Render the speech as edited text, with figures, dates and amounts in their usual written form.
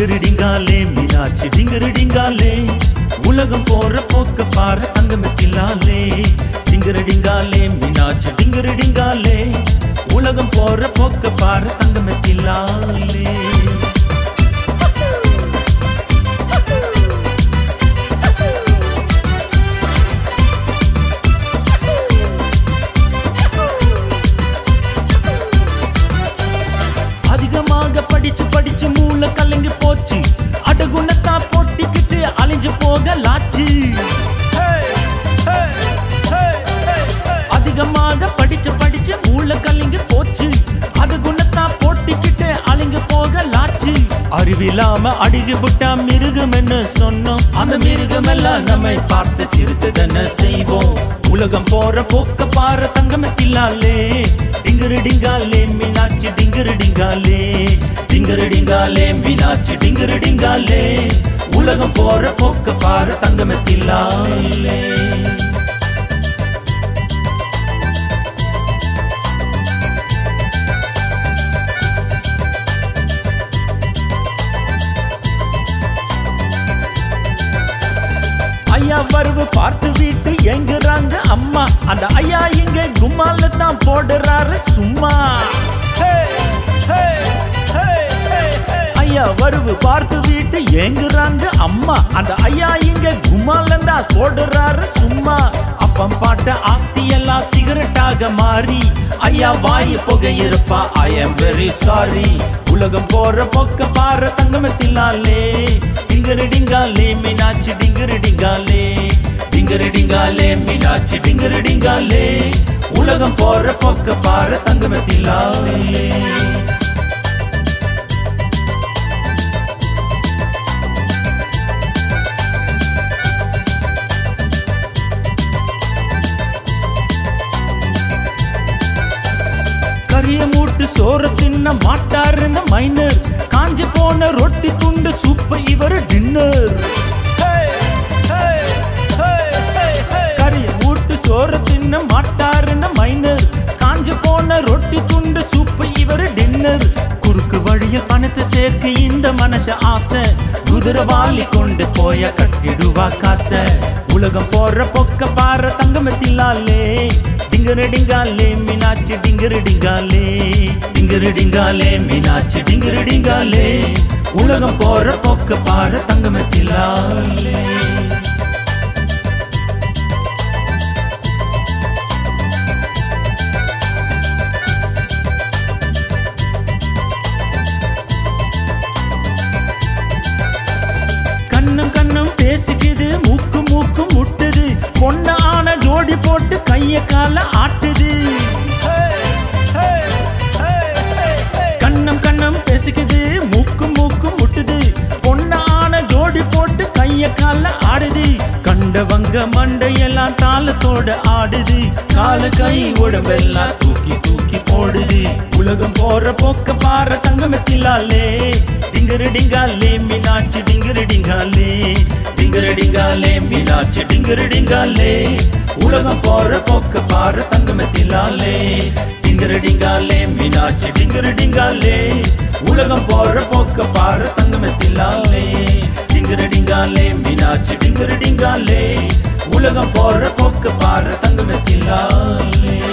डिंगर डिंगाले मीनाक्षी डिंगर डिंगाले उलगम पोर पोक पार अंगमतिलाले डिंगर डिंगाले मीनाक्षी डिंगर डिंगाले उलगम पोर पोक पार अंगमतिलाले உலகம் போற போக்க பாரு தங்கமத்திலாலே वर्व पार्ट वीट्टु एंगरांग अम्मा अंद अय्या इंगे गुमाल तां पोडरार सुम्मा हे हे हे हे अय्या वर्व पार्ट वीट्टु एंगरांग अम्मा अंद अय्या इंगे गुमाल तां पोडरार सुम्मा அப்பம் பாட்ட ஆஸ்தியெல்லாம் சிகரெட்டாக மாறி ஐயா வாய் புகையிருப்பா ஐ எம் வெரி சாரி உலகம் போற போக்க பாரு தங்கமத்திலாலே டிங்கரு டிங்காலே மீனாட்சி டிங்கரு டிங்காலே மீனாட்சி டிங்கரு டிங்காலே உலகம் போற போக்க பாரு தங்கமத்திலாலே सोर तिन्न माटार माइनर कांज पोन रोटी तुंड सूप इवर डिनर करी मूट सोर तिन्न माटार माइनर कांज पोन रोटी तुंड सूप इवर डिनर कुरुक वड़िया पणते சேர்க்க இந்த மனச ஆசை குதிரவாளி கொண்டு போய் கட்டிடுவா காசை உலகம் போற பொக்க பாற தங்கமத்திலாலே डिंगर डिंगाले मीनाक्षी डिंगर डिंगाले उलगम पोर पोक्क पार तंगमतिलाले कन्नम कन्नम पेसिकिदु मुक्कु मुक्कु मुट्टुदु पोन्ना आना जोड़ी पोट्टु कैय काल आट्टुदु मुक्कु मुक्कु मुट्टुदु पोन्नान जोड़ी पोट्टु कैय काल आडुदु कंडवंग मंडैयெல்லாம் தாளத்தோட ஆடுது கால கை உடம்பெல்லாம் தூக்கி தூக்கி போடுது உலகம் போற போக்க பாரு தங்கமத்திலாலே டிங்கரு டிங்காலே மீனாட்சி டிங்கரு டிங்காலே உலகம் போற போக்க பாரு தங்கமத்திலாலே டிங்கரு டிங்காலே மீனாட்சி டிங்கரு டிங்காலே உலகம் போற போக்க பாரு தங்கமத்திலாலே டிங்கரு டிங்காலே மீனாட்சி டிங்கரு டிங்காலே உலகம் போற போக்க பாரு தங்கமத்திலாலே